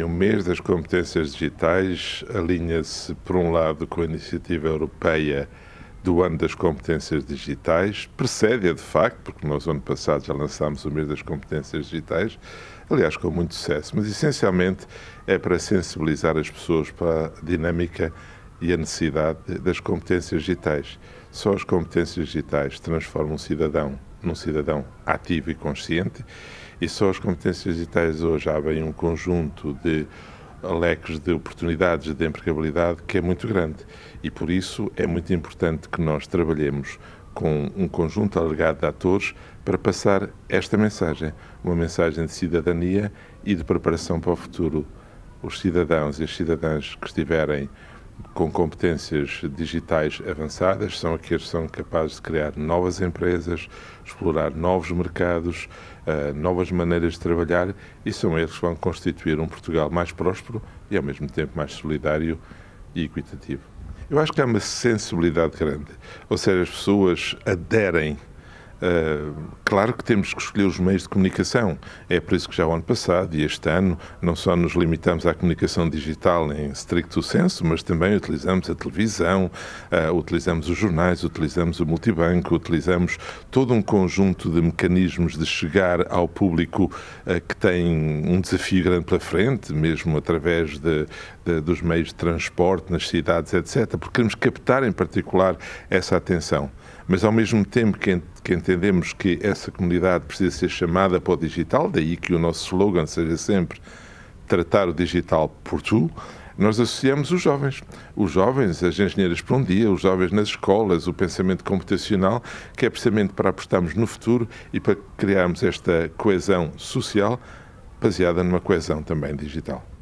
O mês das competências digitais alinha-se, por um lado, com a iniciativa europeia do ano das competências digitais, precede-a de facto, porque nós, ano passado, já lançámos o mês das competências digitais, aliás, com muito sucesso, mas essencialmente é para sensibilizar as pessoas para a dinâmica e a necessidade das competências digitais. Só as competências digitais transformam um cidadão num cidadão ativo e consciente, e só as competências digitais hoje abrem um conjunto de leques de oportunidades de empregabilidade que é muito grande, e por isso é muito importante que nós trabalhemos com um conjunto alargado de atores para passar esta mensagem, uma mensagem de cidadania e de preparação para o futuro. Os cidadãos e as cidadãs que estiverem com competências digitais avançadas são aqueles que são capazes de criar novas empresas, explorar novos mercados, novas maneiras de trabalhar, e são eles que vão constituir um Portugal mais próspero e, ao mesmo tempo, mais solidário e equitativo. Eu acho que há uma sensibilidade grande, ou seja, as pessoas aderem. Claro que temos que escolher os meios de comunicação, é por isso que já o ano passado e este ano não só nos limitamos à comunicação digital em stricto senso, mas também utilizamos a televisão, utilizamos os jornais, utilizamos o multibanco, utilizamos todo um conjunto de mecanismos de chegar ao público que tem um desafio grande pela frente, mesmo através dos meios de transporte nas cidades, etc., porque queremos captar em particular essa atenção. Mas, ao mesmo tempo que entendemos que essa comunidade precisa ser chamada para o digital, daí que o nosso slogan seja sempre tratar o digital por tu, nós associamos os jovens. Os jovens, as engenheiras para um dia, os jovens nas escolas, o pensamento computacional, que é precisamente para apostarmos no futuro e para criarmos esta coesão social baseada numa coesão também digital.